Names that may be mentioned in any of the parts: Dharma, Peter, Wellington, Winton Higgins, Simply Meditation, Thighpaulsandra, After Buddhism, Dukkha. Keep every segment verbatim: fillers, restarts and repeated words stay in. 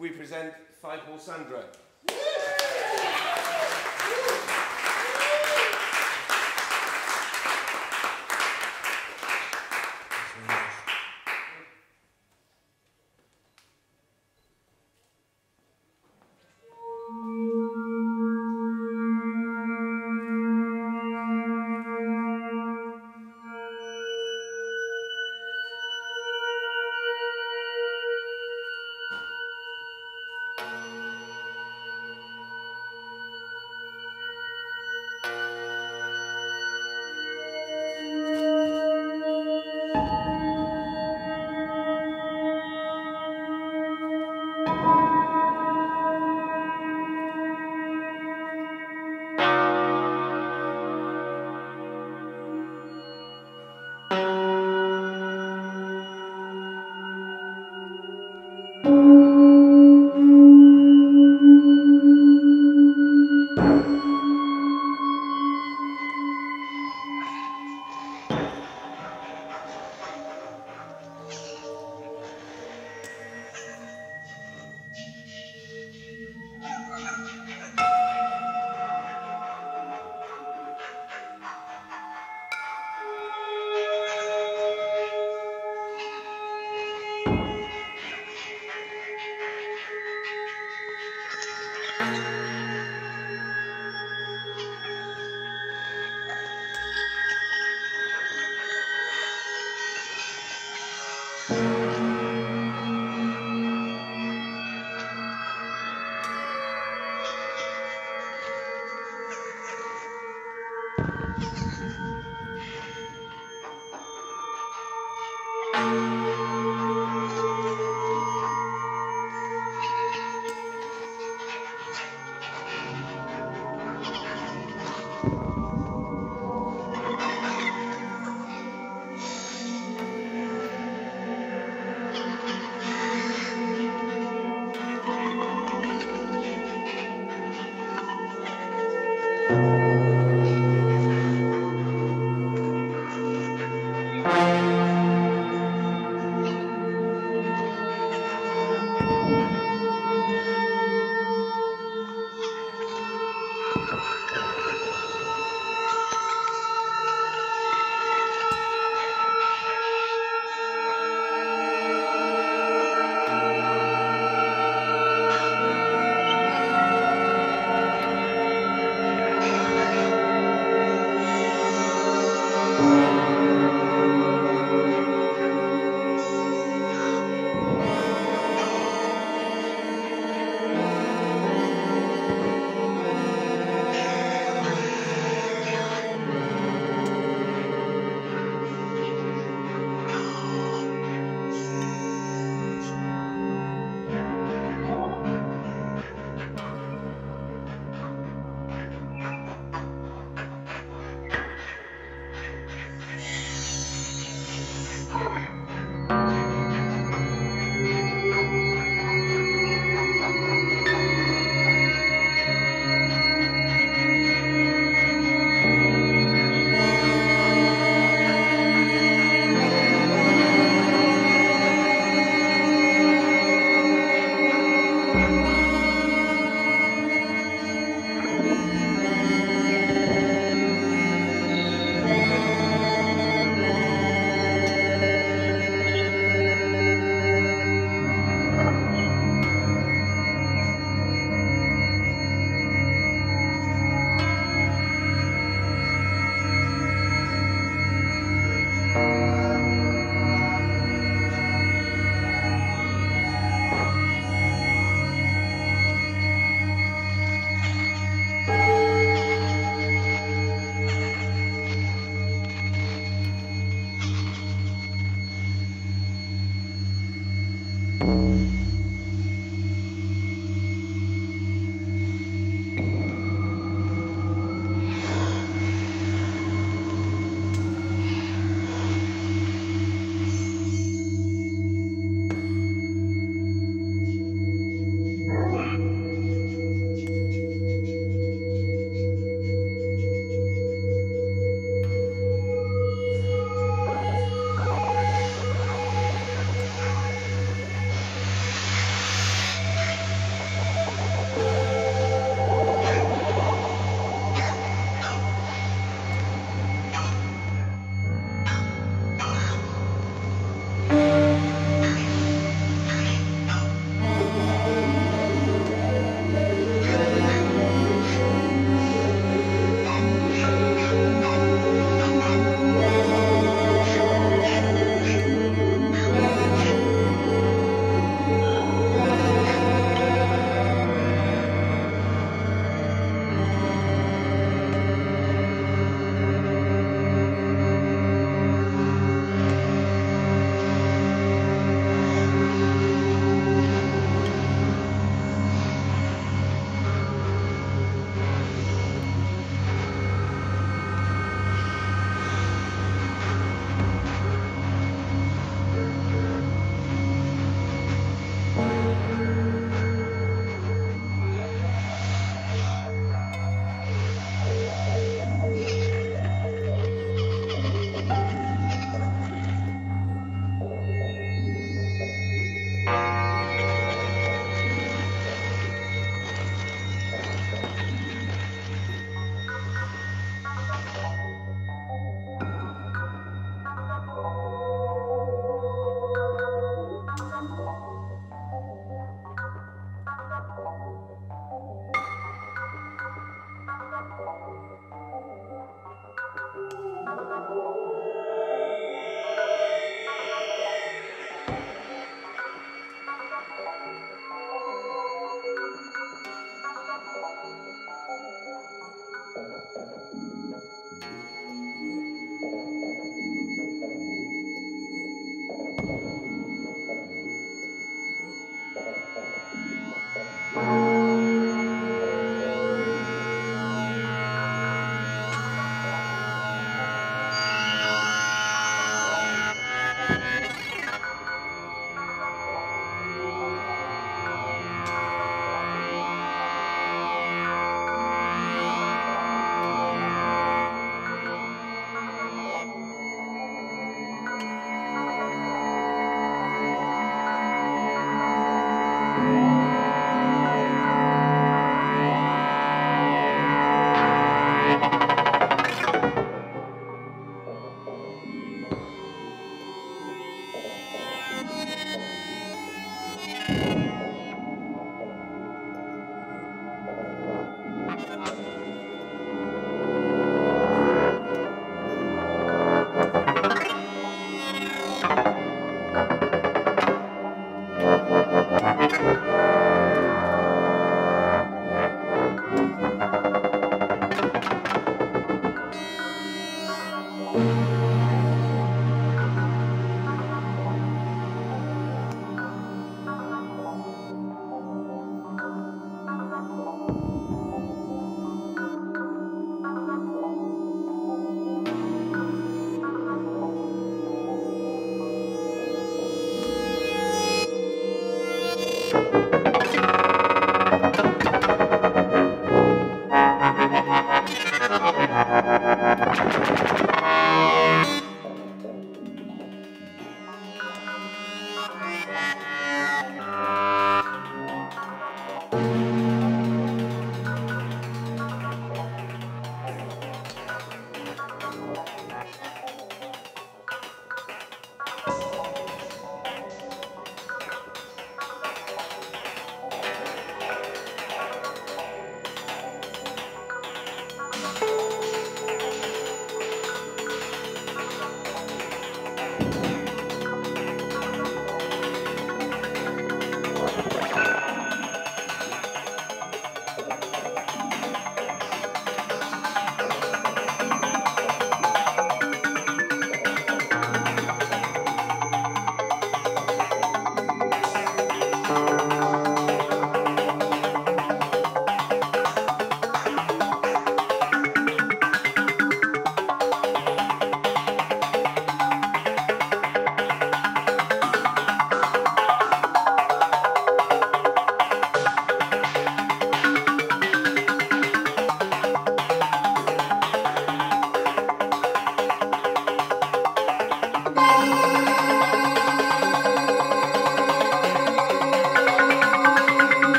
we present Thighpaulsandra.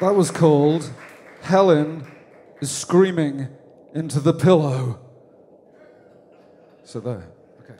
That was called Helen is Screaming into the Pillow. So there. Okay.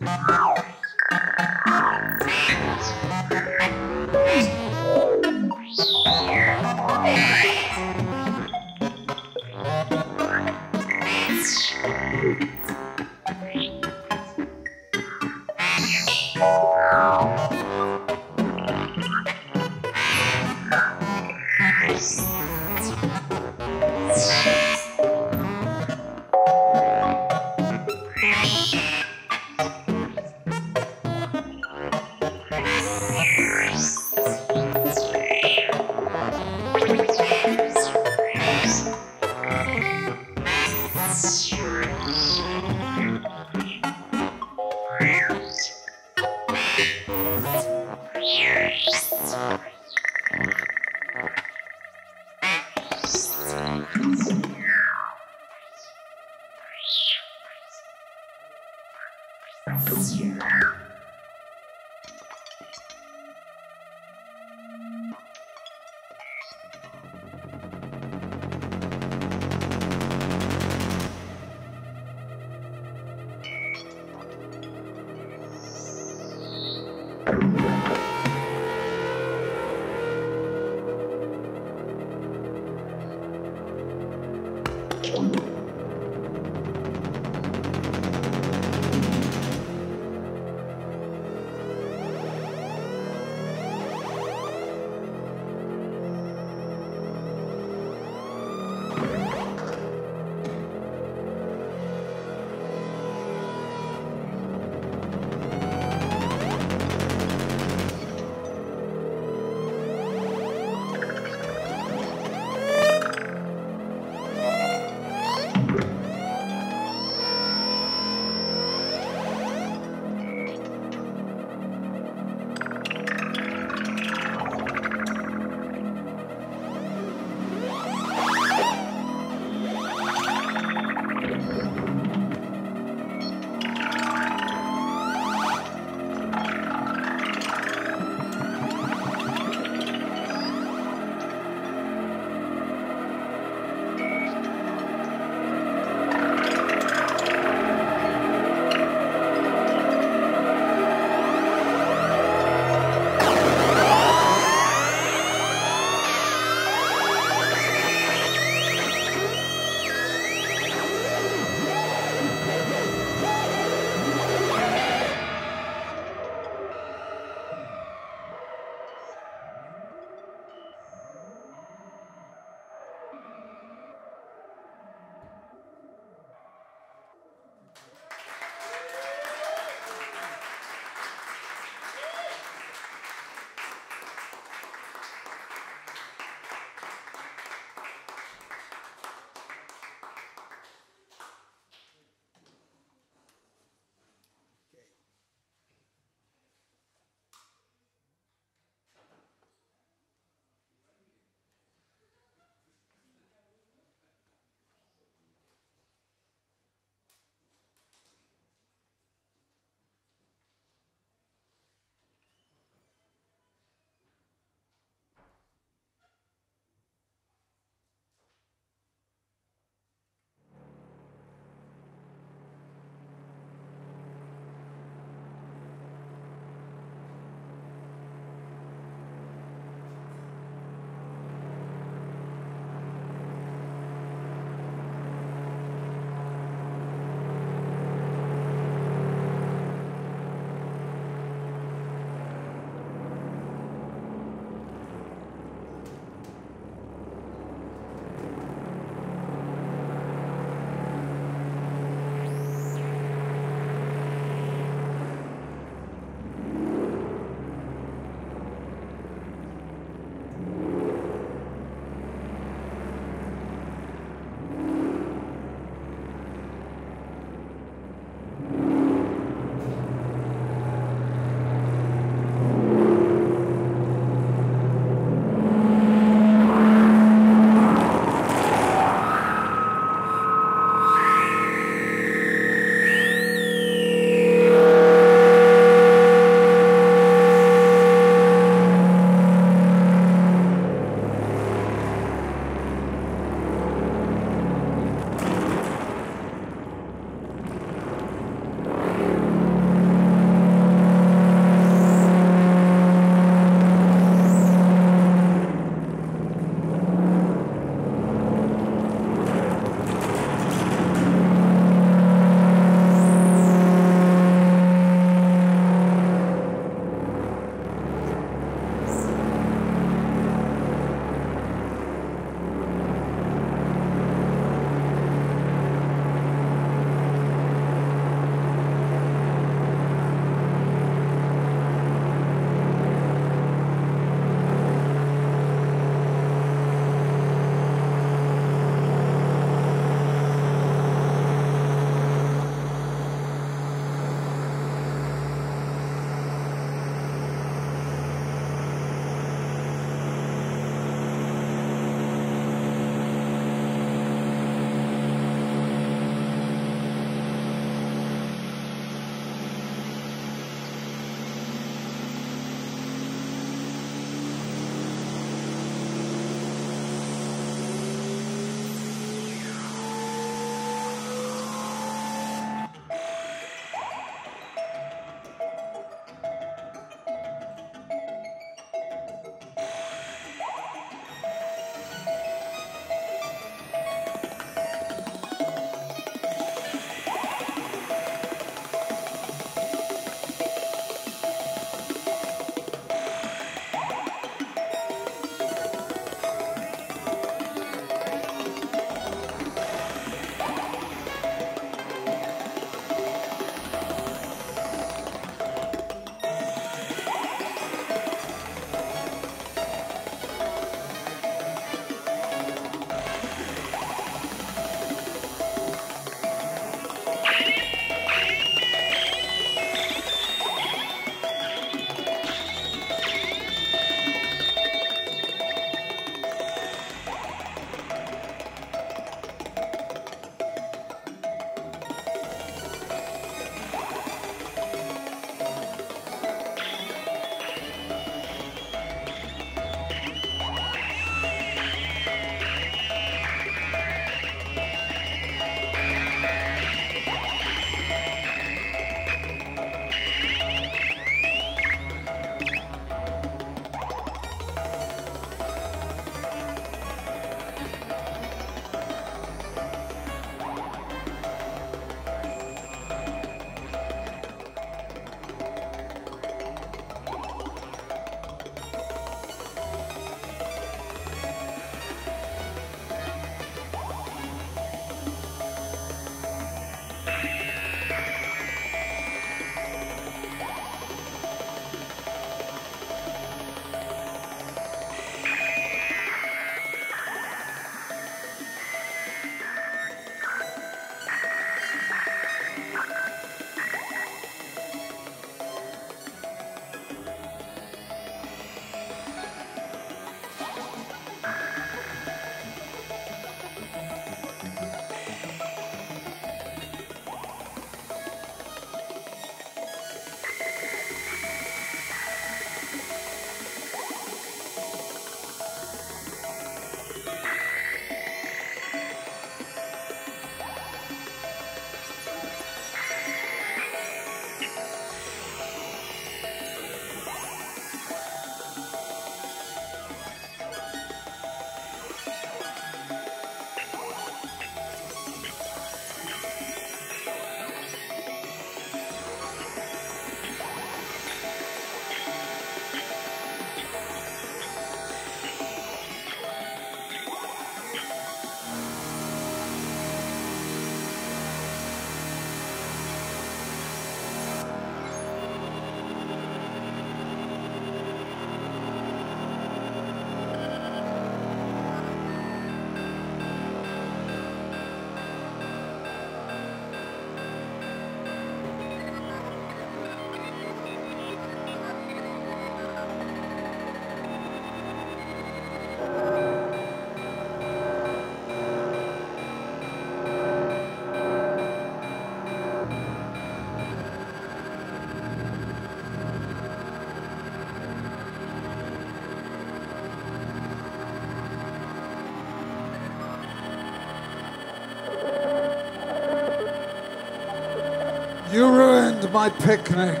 You ruined my picnic.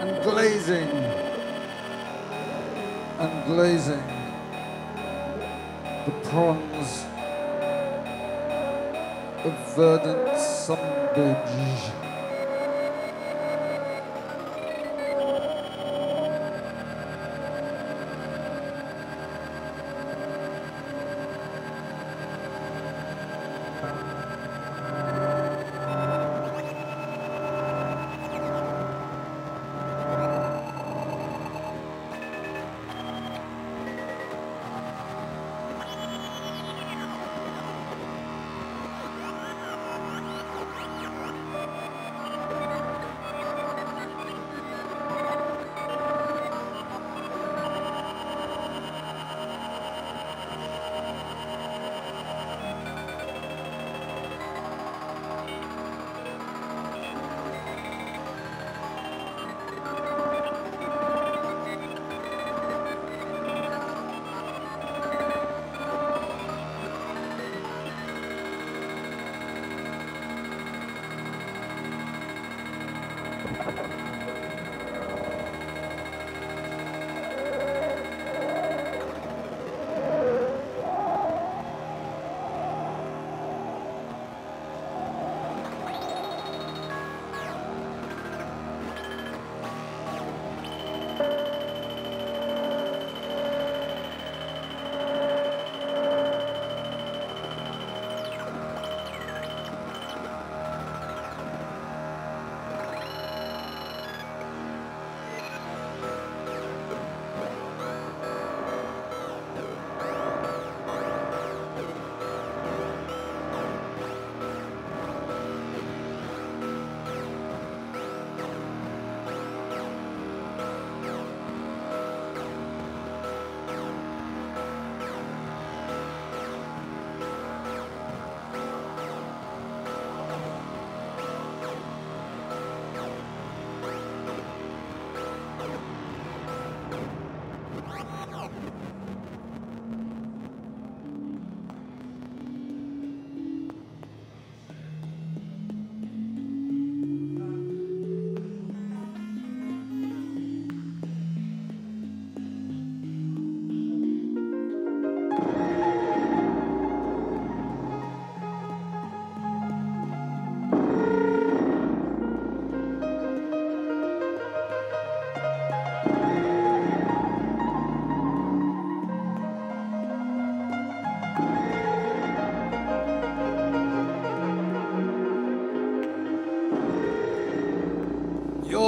And glazing. And glazing. The prawns of verdant sunbridge.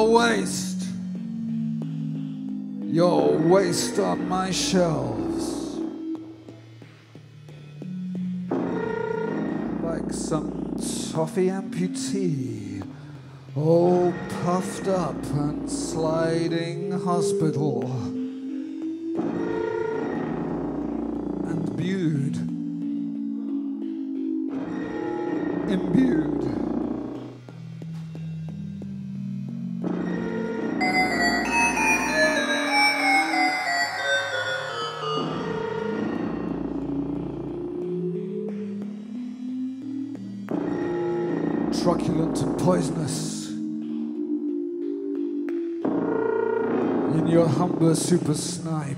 Waste, your waste on my shelves, like some toffee amputee, all puffed up and sliding hospital, and bued, imbued. Truculent and poisonous in your humbler super snipe.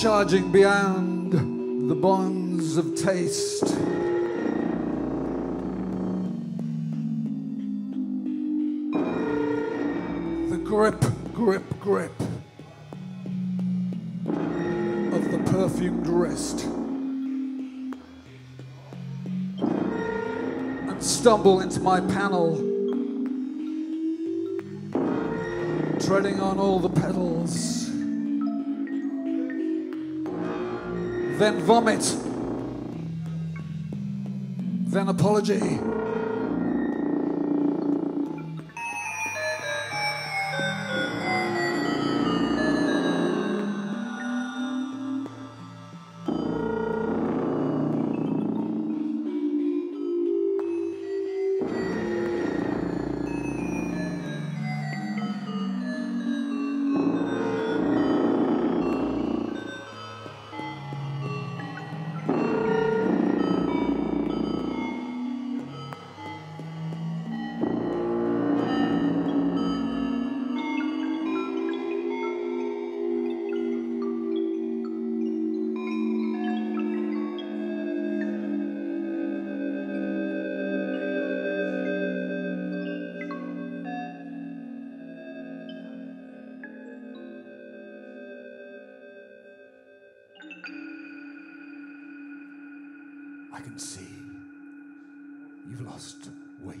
Charging beyond the bonds of taste. Grip, grip, grip of the perfumed wrist, and stumble into my panel, treading on all the petals, then vomit, then apology. I can see you've lost weight.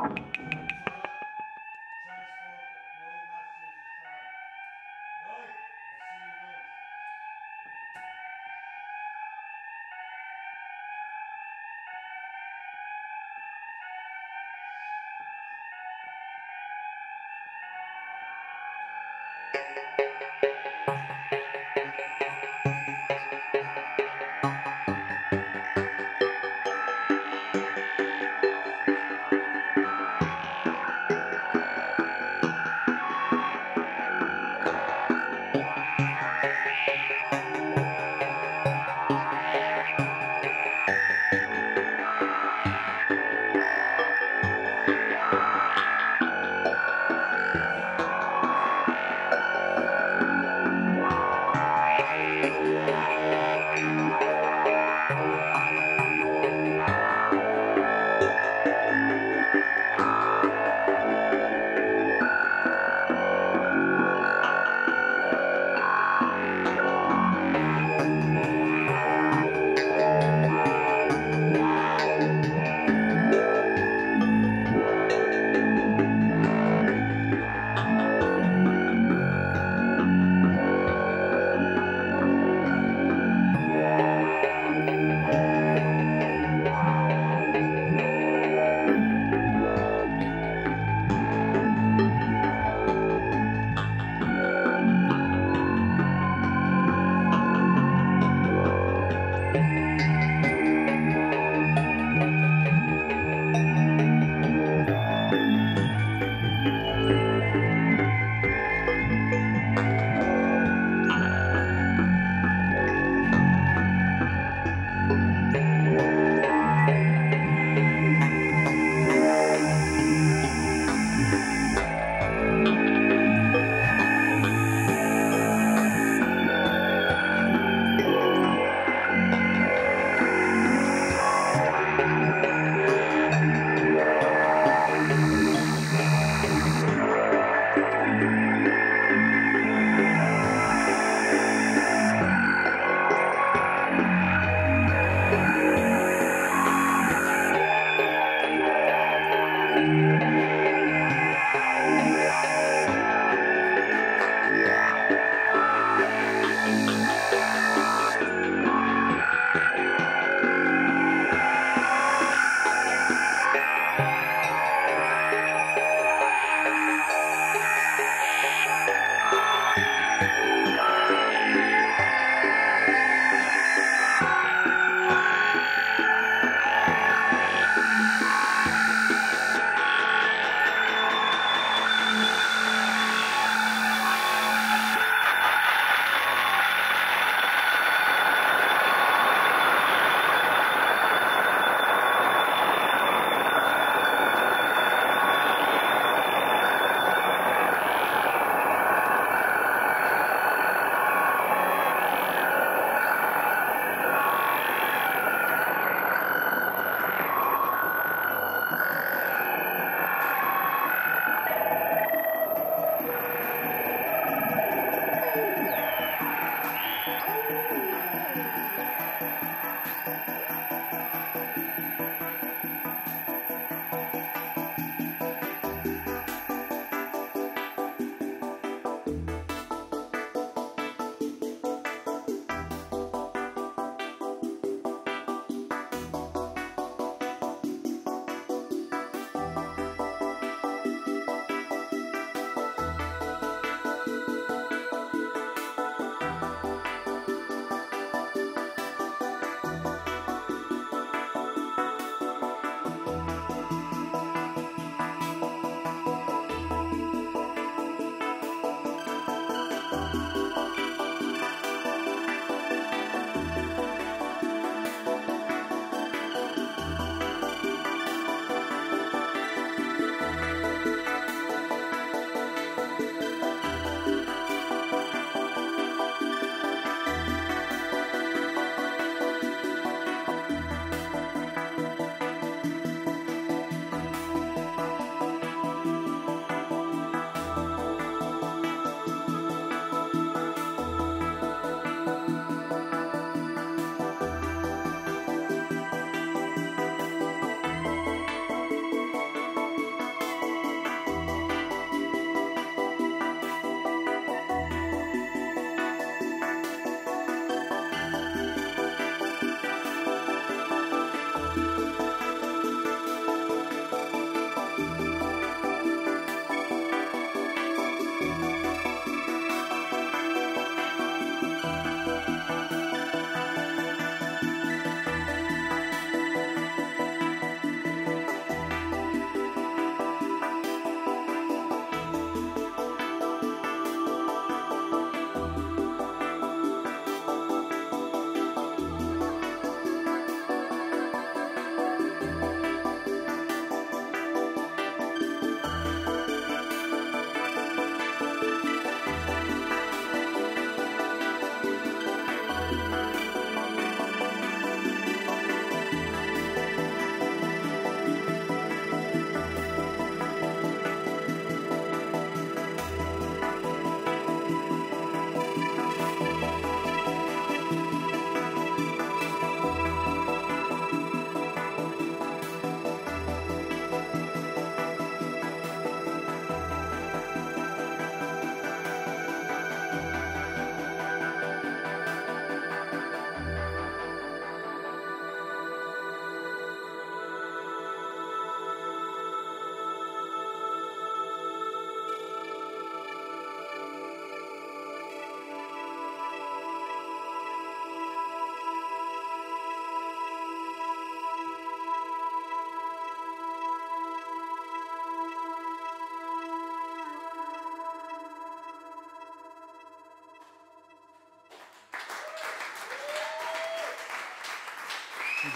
Thank